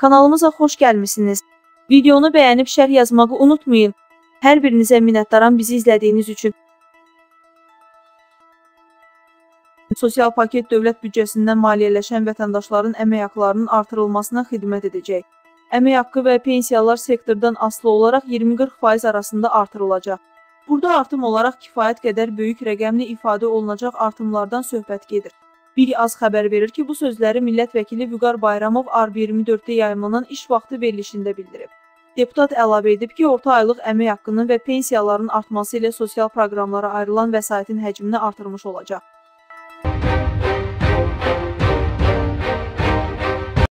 Kanalımıza hoş gəlmisiniz. Videonu beğenip şərh yazmağı unutmayın. Her birinizə minnətdaram bizi izlediğiniz için. Sosial paket dövlət büdcəsindən maliyyələşən vətəndaşların əmək haqlarının artırılmasına xidmət edəcək. Əmək haqqı və pensiyalar sektordan asılı olaraq 20-40% arasında artırılacaq. Burada artım olaraq kifayət qədər böyük rəqəmli ifadə olunacaq artımlardan söhbət gedir. Bir az xəbər verir ki, bu sözləri millət vəkili Vüqar Bayramov AR24-də yayımlanan iş vaxtı verilişində bildirib. Deputat əlavə edib ki, orta aylıq əmək haqqının və pensiyaların artması ilə sosial proqramlara ayrılan vəsaitin həcmini artırmış olacaq.